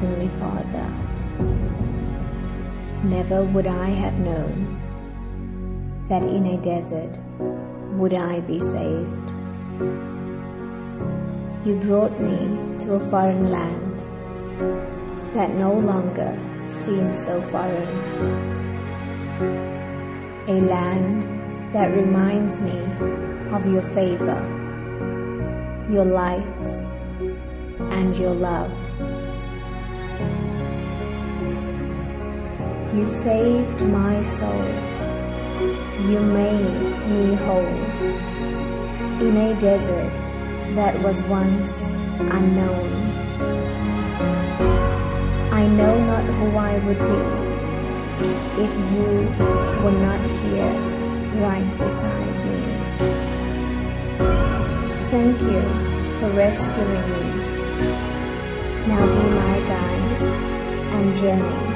Heavenly Father. Never would I have known that in a desert would I be saved. You brought me to a foreign land that no longer seemed so foreign. A land that reminds me of your favor, your light, and your love. You saved my soul. You made me whole in a desert that was once unknown. I know not who I would be if you were not here right beside me. Thank you for rescuing me. Now be my guide and journey